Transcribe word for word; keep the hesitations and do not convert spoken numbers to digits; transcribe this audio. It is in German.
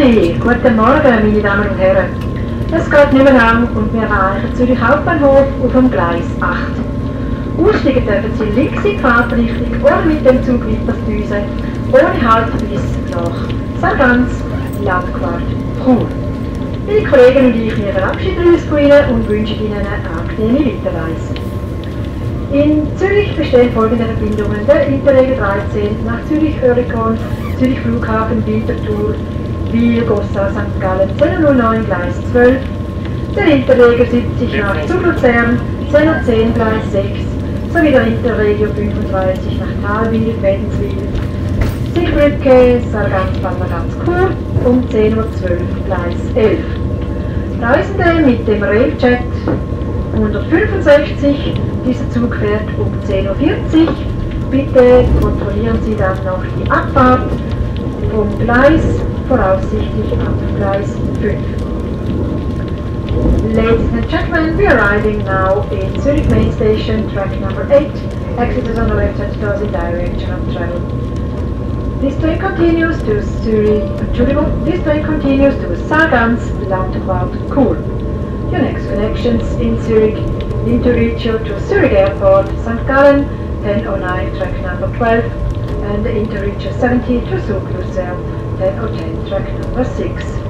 Guten Morgen, meine Damen und Herren. Es geht nicht mehr lang und wir erreichen Zürich Hauptbahnhof auf dem Gleis acht. Aussteigen dürfen Sie links in die Fahrtrichtung oder mit dem Zug weiterdüsen, ohne Halt bis nach Sargans, Landquart, Chur. Meine Kollegen und ich wir verabschieden uns von Ihnen und wünschen Ihnen eine angenehme Weiterreise. In Zürich bestehen folgende Verbindungen: der Interreg dreizehn nach Zürich Oerlikon, Zürich Flughafen, Winterthur, Wil, Gossa, Sankt Gallen, zehn null neun, Gleis zwölf, der Interreg siebzig nach Zugluzern, zehn zehn, Gleis sechs, sowie der Interregio fünfunddreißig nach Thalwil, Wädenswil, Siegbrücke, Sargans-Banner-Ganz-Kur um zehn Uhr zwölf, Gleis elf. Reisende mit dem Railjet hundertfünfundsechzig, dieser Zug fährt um zehn Uhr vierzig. Bitte kontrollieren Sie dann noch die Abfahrt vom Gleis, voraussichtlich auf Gleis fünf. Ladies and gentlemen, we are arriving now in Zürich Main Station, track number eight. Exit is on the left and goes in direction of travel. This train continues to Zürich. This train continues to Sargans, Landquart, Chur. Your next connections in Zürich: Interregio to Zürich Airport, Saint Gallen, ten oh nine, track number twelve, and Interregio seventy to Zug, Luzern, ten oh ten, track number six.